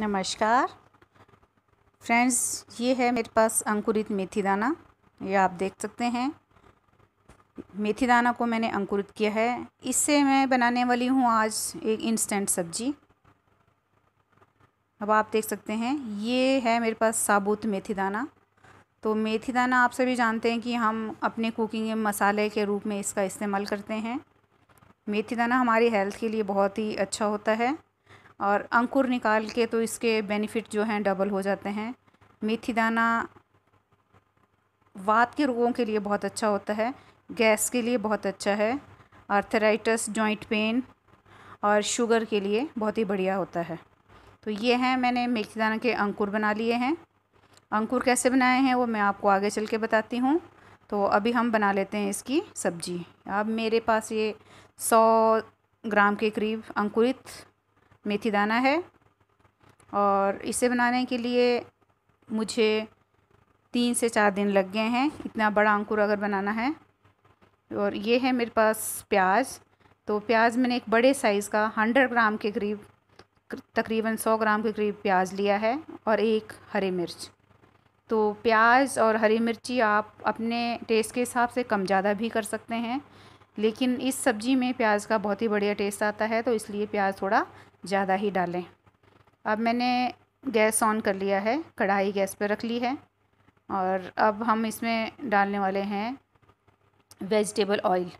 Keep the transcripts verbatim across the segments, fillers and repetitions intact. नमस्कार फ्रेंड्स, ये है मेरे पास अंकुरित मेथी दाना। ये आप देख सकते हैं, मेथी दाना को मैंने अंकुरित किया है। इससे मैं बनाने वाली हूँ आज एक इंस्टेंट सब्जी। अब आप देख सकते हैं, ये है मेरे पास साबुत मेथी दाना। तो मेथी दाना आप सभी जानते हैं कि हम अपने कुकिंग में मसाले के रूप में इसका इस्तेमाल करते हैं। मेथी दाना हमारी हेल्थ के लिए बहुत ही अच्छा होता है और अंकुर निकाल के तो इसके बेनिफिट जो हैं डबल हो जाते हैं। मेथी दाना वात के रोगों के लिए बहुत अच्छा होता है, गैस के लिए बहुत अच्छा है, आर्थराइटिस, जॉइंट पेन और शुगर के लिए बहुत ही बढ़िया होता है। तो ये हैं, मैंने मेथी दाना के अंकुर बना लिए हैं। अंकुर कैसे बनाए हैं वो मैं आपको आगे चल के बताती हूँ। तो अभी हम बना लेते हैं इसकी सब्जी। अब मेरे पास ये सौ ग्राम के करीब अंकुरित मेथी दाना है और इसे बनाने के लिए मुझे तीन से चार दिन लग गए हैं, इतना बड़ा अंकुर अगर बनाना है। और ये है मेरे पास प्याज। तो प्याज मैंने एक बड़े साइज़ का हंड्रेड ग्राम के करीब, तकरीबन सौ ग्राम के करीब प्याज लिया है और एक हरी मिर्च। तो प्याज और हरी मिर्ची आप अपने टेस्ट के हिसाब से कम ज़्यादा भी कर सकते हैं, लेकिन इस सब्ज़ी में प्याज का बहुत ही बढ़िया टेस्ट आता है तो इसलिए प्याज थोड़ा ज़्यादा ही डालें। अब मैंने गैस ऑन कर लिया है, कढ़ाई गैस पर रख ली है और अब हम इसमें डालने वाले हैं वेजिटेबल ऑयल।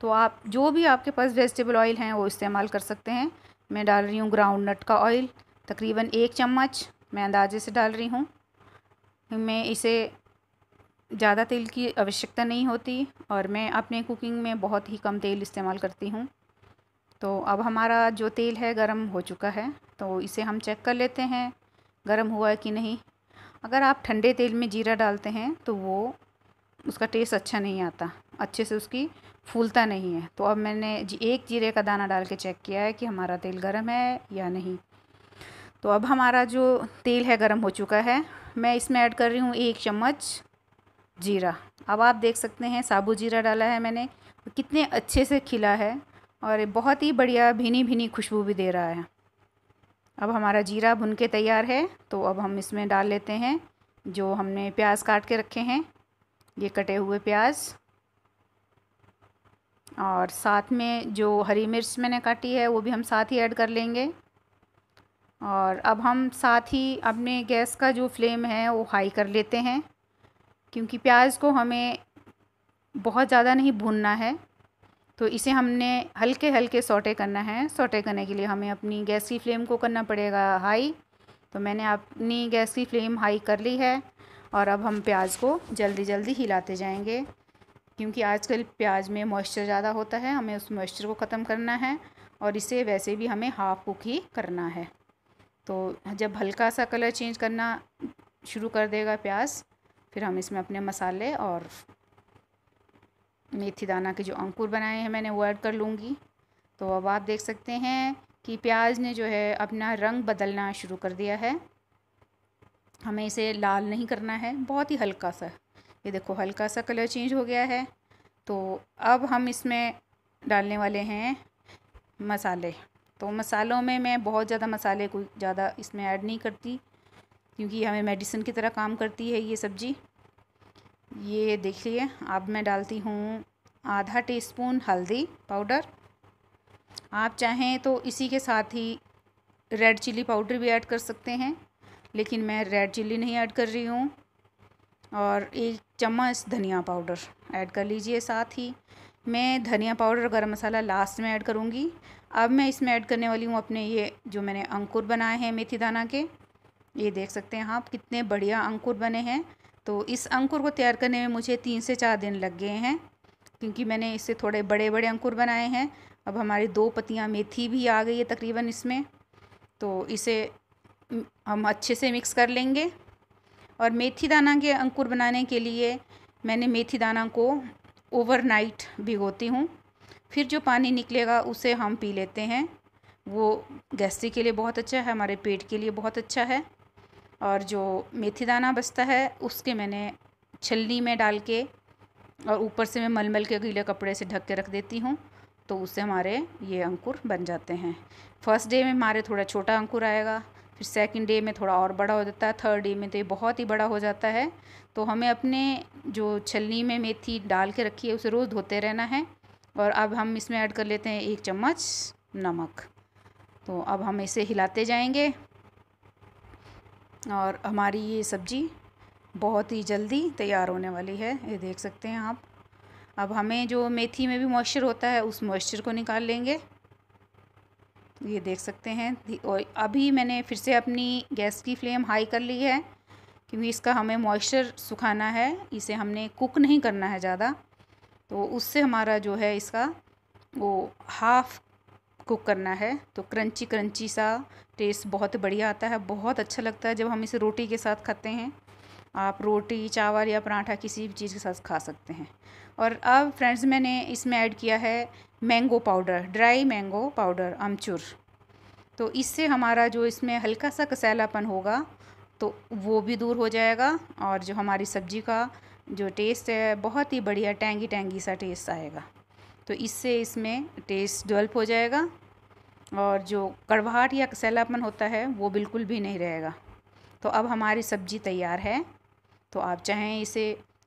तो आप जो भी आपके पास वेजिटेबल ऑयल हैं वो इस्तेमाल कर सकते हैं। मैं डाल रही हूँ ग्राउंड नट का ऑयल, तकरीबन एक चम्मच मैं अंदाजे से डाल रही हूँ। मैं इसे ज़्यादा तेल की आवश्यकता नहीं होती और मैं अपने कुकिंग में बहुत ही कम तेल इस्तेमाल करती हूँ। तो अब हमारा जो तेल है गरम हो चुका है, तो इसे हम चेक कर लेते हैं गरम हुआ है कि नहीं। अगर आप ठंडे तेल में जीरा डालते हैं तो वो उसका टेस्ट अच्छा नहीं आता, अच्छे से उसकी फूलता नहीं है। तो अब मैंने एक जीरे का दाना डाल के चेक किया है कि हमारा तेल गरम है या नहीं। तो अब हमारा जो तेल है गरम हो चुका है। मैं इसमें ऐड कर रही हूँ एक चम्मच जीरा। अब आप देख सकते हैं साबुत जीरा डाला है मैंने, कितने अच्छे से खिला है और बहुत ही बढ़िया भीनी भीनी खुशबू भी दे रहा है। अब हमारा जीरा भुन के तैयार है, तो अब हम इसमें डाल लेते हैं जो हमने प्याज काट के रखे हैं, ये कटे हुए प्याज, और साथ में जो हरी मिर्च मैंने काटी है वो भी हम साथ ही ऐड कर लेंगे। और अब हम साथ ही अपने गैस का जो फ्लेम है वो हाई कर लेते हैं, क्योंकि प्याज को हमें बहुत ज़्यादा नहीं भूनना है, तो इसे हमने हल्के हल्के सौटे करना है। सौटे करने के लिए हमें अपनी गैस की फ्लेम को करना पड़ेगा हाई। तो मैंने अपनी गैस की फ्लेम हाई कर ली है और अब हम प्याज को जल्दी जल्दी हिलाते जाएंगे, क्योंकि आजकल प्याज में मॉइस्चर ज़्यादा होता है, हमें उस मॉइस्चर को ख़त्म करना है और इसे वैसे भी हमें हाफ कुक ही करना है। तो जब हल्का सा कलर चेंज करना शुरू कर देगा प्याज, फिर हम इसमें अपने मसाले और मेथी दाना के जो अंकुर बनाए हैं मैंने वो ऐड कर लूँगी। तो अब आप देख सकते हैं कि प्याज ने जो है अपना रंग बदलना शुरू कर दिया है। हमें इसे लाल नहीं करना है, बहुत ही हल्का सा, ये देखो हल्का सा कलर चेंज हो गया है। तो अब हम इसमें डालने वाले हैं मसाले। तो मसालों में मैं बहुत ज़्यादा मसाले कोई ज़्यादा इसमें ऐड नहीं करती, क्योंकि हमें मेडिसिन की तरह काम करती है ये सब्ज़ी। ये देखिए, अब मैं डालती हूँ आधा टीस्पून हल्दी पाउडर। आप चाहें तो इसी के साथ ही रेड चिली पाउडर भी ऐड कर सकते हैं, लेकिन मैं रेड चिली नहीं ऐड कर रही हूँ। और एक चम्मच धनिया पाउडर ऐड कर लीजिए साथ ही। मैं धनिया पाउडर और गरम मसाला लास्ट में ऐड करूँगी। अब मैं इसमें ऐड करने वाली हूँ अपने ये जो मैंने अंकुर बनाए हैं मेथी दाना के। ये देख सकते हैं आप कितने बढ़िया अंकुर बने हैं। तो इस अंकुर को तैयार करने में मुझे तीन से चार दिन लग गए हैं, क्योंकि मैंने इससे थोड़े बड़े बड़े अंकुर बनाए हैं। अब हमारी दो पत्तियाँ मेथी भी आ गई है तकरीबन इसमें। तो इसे हम अच्छे से मिक्स कर लेंगे। और मेथी दाना के अंकुर बनाने के लिए मैंने मेथी दाना को ओवरनाइट भिगोती हूँ, फिर जो पानी निकलेगा उसे हम पी लेते हैं। वो गैस्ट्रिक के लिए बहुत अच्छा है, हमारे पेट के लिए बहुत अच्छा है। और जो मेथी दाना बचता है उसके मैंने छलनी में डाल के और ऊपर से मैं मलमल के गीले कपड़े से ढक के रख देती हूँ, तो उससे हमारे ये अंकुर बन जाते हैं। फर्स्ट डे में हमारे थोड़ा छोटा अंकुर आएगा, फिर सेकंड डे में थोड़ा और बड़ा हो जाता है, थर्ड डे में तो ये बहुत ही बड़ा हो जाता है। तो हमें अपने जो छलनी में मेथी डाल के रखी है उसे रोज़ धोते रहना है। और अब हम इसमें ऐड कर लेते हैं एक चम्मच नमक। तो अब हम इसे हिलाते जाएंगे और हमारी ये सब्ज़ी बहुत ही जल्दी तैयार होने वाली है, ये देख सकते हैं आप। अब हमें जो मेथी में भी मॉइस्चर होता है उस मॉइस्चर को निकाल लेंगे, ये देख सकते हैं। और अभी मैंने फिर से अपनी गैस की फ्लेम हाई कर ली है क्योंकि इसका हमें मॉइस्चर सुखाना है, इसे हमने कुक नहीं करना है ज़्यादा। तो उससे हमारा जो है इसका वो हाफ़ कुक करना है। तो क्रंची क्रंची सा टेस्ट बहुत बढ़िया आता है, बहुत अच्छा लगता है जब हम इसे रोटी के साथ खाते हैं। आप रोटी, चावल या पराठा किसी भी चीज़ के साथ खा सकते हैं। और अब फ्रेंड्स मैंने इसमें ऐड किया है mango powder, dry mango powder, अमचूर। तो इससे हमारा जो इसमें हल्का सा कसैलापन होगा तो वो भी दूर हो जाएगा और जो हमारी सब्ज़ी का जो टेस्ट है बहुत ही बढ़िया टैंगी टैंगी सा टेस्ट आएगा। तो इससे इसमें टेस्ट डेवलप हो जाएगा और जो कड़वाहट या कसैलापन होता है वो बिल्कुल भी नहीं रहेगा। तो अब हमारी सब्ज़ी तैयार है। तो आप चाहें इसे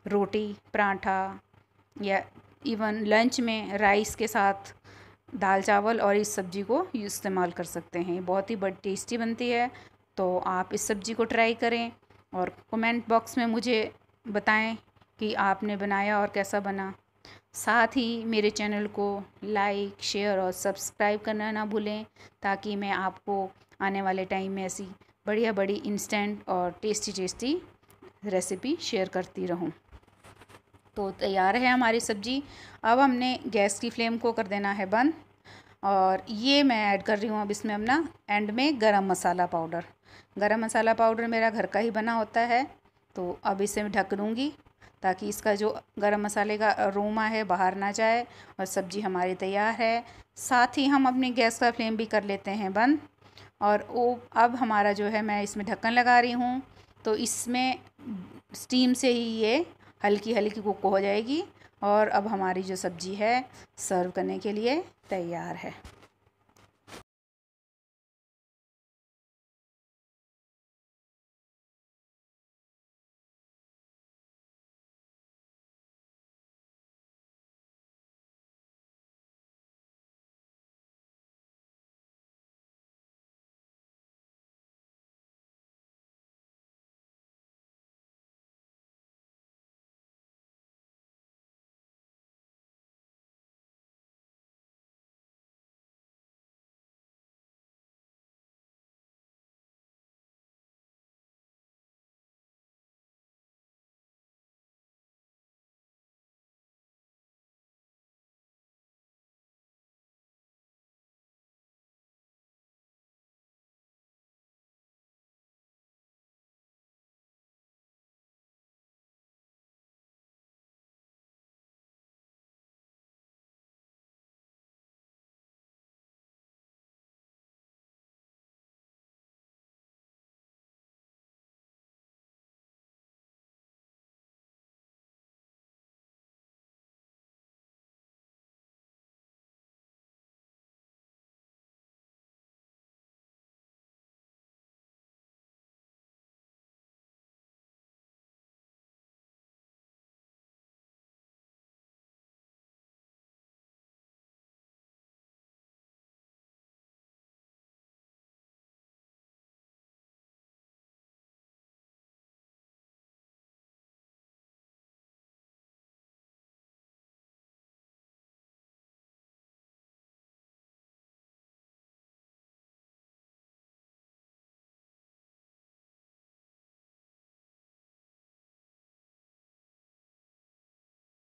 रोटी, पराठा या इवन लंच में राइस के साथ दाल चावल और इस सब्ज़ी को इस्तेमाल कर सकते हैं। बहुत ही बड़ी टेस्टी बनती है। तो आप इस सब्ज़ी को ट्राई करें और कमेंट बॉक्स में मुझे बताएं कि आपने बनाया और कैसा बना। साथ ही मेरे चैनल को लाइक, शेयर और सब्सक्राइब करना ना भूलें ताकि मैं आपको आने वाले टाइम में ऐसी बढ़िया बड़ी इंस्टेंट और टेस्टी टेस्टी रेसिपी शेयर करती रहूं। तो तैयार है हमारी सब्ज़ी। अब हमने गैस की फ्लेम को कर देना है बंद और ये मैं ऐड कर रही हूँ अब इसमें अपना एंड में गरम मसाला पाउडर। गरम मसाला पाउडर मेरा घर का ही बना होता है। तो अब इसे मैं ढक दूँगी ताकि इसका जो गरम मसाले का अरोमा है बाहर ना जाए और सब्ज़ी हमारी तैयार है। साथ ही हम अपने गैस का फ्लेम भी कर लेते हैं बंद। और वो अब हमारा जो है मैं इसमें ढक्कन लगा रही हूँ। तो इसमें स्टीम से ही ये हल्की हल्की कुक हो जाएगी और अब हमारी जो सब्ज़ी है सर्व करने के लिए तैयार है।